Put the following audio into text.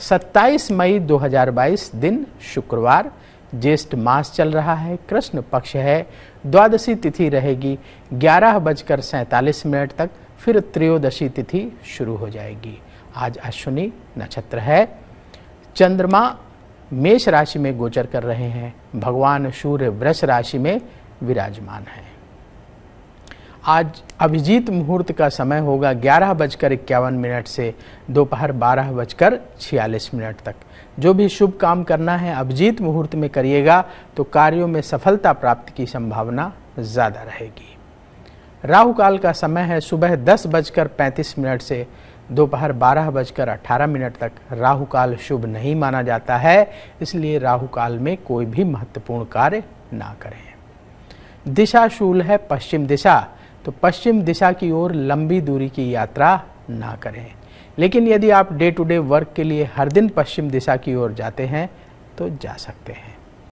27 मई 2022 दिन शुक्रवार, ज्येष्ठ मास चल रहा है, कृष्ण पक्ष है, द्वादशी तिथि रहेगी 11:47 तक, फिर त्रयोदशी तिथि शुरू हो जाएगी। आज अश्विनी नक्षत्र है। चंद्रमा मेष राशि में गोचर कर रहे हैं, भगवान सूर्य वृष राशि में विराजमान है। आज अभिजीत मुहूर्त का समय होगा 11:51 से दोपहर 12:46 तक। जो भी शुभ काम करना है अभिजीत मुहूर्त में करिएगा तो कार्यों में सफलता प्राप्ति की संभावना ज़्यादा रहेगी। राहु काल का समय है सुबह 10:35 से दोपहर 12:18 तक। राहु काल शुभ नहीं माना जाता है, इसलिए राहु काल में कोई भी महत्वपूर्ण कार्य ना करें। दिशाशूल है पश्चिम दिशा, तो पश्चिम दिशा की ओर लंबी दूरी की यात्रा ना करें। लेकिन यदि आप डे टू डे वर्क के लिए हर दिन पश्चिम दिशा की ओर जाते हैं तो जा सकते हैं।